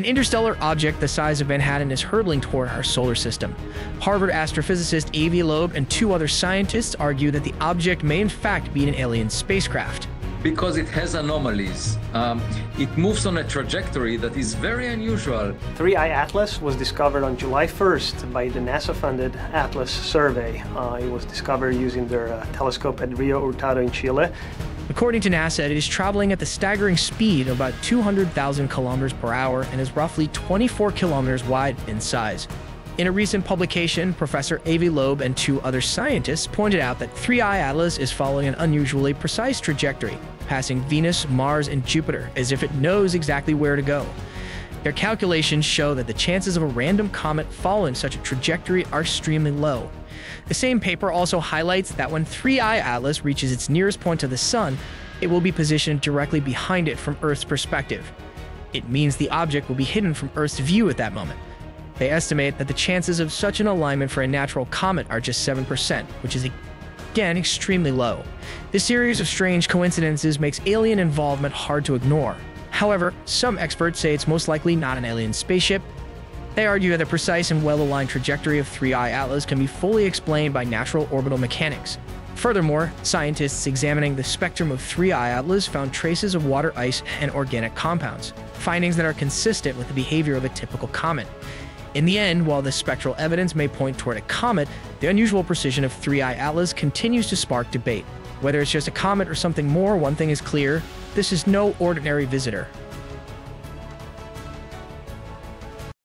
An interstellar object the size of Manhattan is hurtling toward our solar system. Harvard astrophysicist Avi Loeb and two other scientists argue that the object may in fact be an alien spacecraft. Because it has anomalies. It moves on a trajectory that is very unusual. 3I/ATLAS was discovered on July 1st by the NASA-funded Atlas Survey. It was discovered using their telescope at Rio Hurtado in Chile. According to NASA, it is traveling at the staggering speed of about 200,000 kilometers per hour and is roughly 24 kilometers wide in size. In a recent publication, Professor Avi Loeb and two other scientists pointed out that 3I/ATLAS is following an unusually precise trajectory, passing Venus, Mars, and Jupiter as if it knows exactly where to go. Their calculations show that the chances of a random comet following such a trajectory are extremely low. The same paper also highlights that when 3I/ATLAS reaches its nearest point to the Sun, it will be positioned directly behind it from Earth's perspective. It means the object will be hidden from Earth's view at that moment. They estimate that the chances of such an alignment for a natural comet are just 7%, which is again extremely low. This series of strange coincidences makes alien involvement hard to ignore. However, some experts say it's most likely not an alien spaceship. They argue that the precise and well-aligned trajectory of 3I/ATLAS can be fully explained by natural orbital mechanics. Furthermore, scientists examining the spectrum of 3I/ATLAS found traces of water ice and organic compounds, findings that are consistent with the behavior of a typical comet. In the end, while this spectral evidence may point toward a comet, the unusual precision of 3I/ATLAS continues to spark debate. Whether it's just a comet or something more, one thing is clear: this is no ordinary visitor.